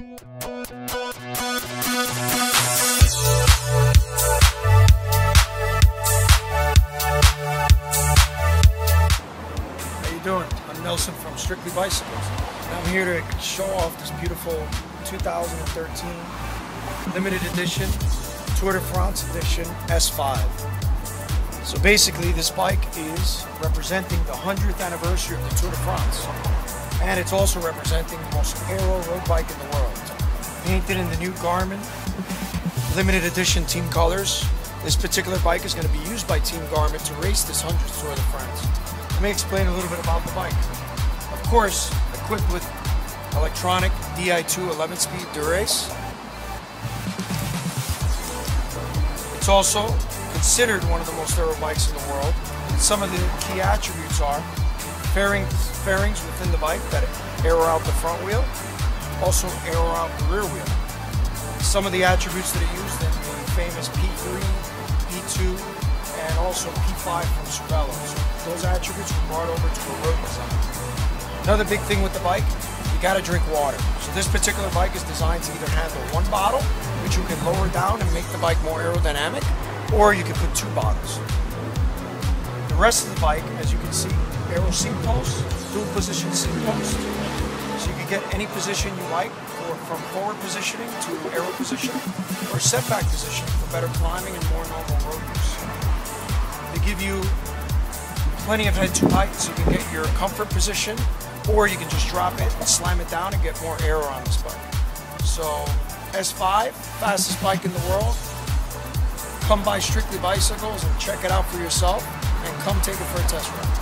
How you doing? I'm Nelson from Strictly Bicycles. I'm here to show off this beautiful 2013 limited edition Tour de France edition S5. So basically this bike is representing the 100th anniversary of the Tour de France. And it's also representing the most aero road bike in the world. Painted in the new Garmin limited edition team colors, this particular bike is going to be used by Team Garmin to race this 100th Tour de France. Let me explain a little bit about the bike. Of course, equipped with electronic DI2 11-speed Dura-Ace. It's also considered one of the most aero bikes in the world. And some of the key attributes are fairings within the bike that aero out the front wheel, also aero out the rear wheel. Some of the attributes that are used in the famous P3, P2, and also P5 from Cervelo. So those attributes were brought over to a road design. Another big thing with the bike, you gotta drink water. So this particular bike is designed to either handle one bottle, which you can lower down and make the bike more aerodynamic, or you can put two bottles. The rest of the bike, as you can see, aero seat post, dual position seat post. So you can get any position you like, or from forward positioning to aero positioning, or setback positioning for better climbing and more normal road use. They give you plenty of head to height, so you can get your comfort position, or you can just drop it and slam it down and get more aero on this bike. So S5, fastest bike in the world. Come by Strictly Bicycles and check it out for yourself, and come take it for a test ride.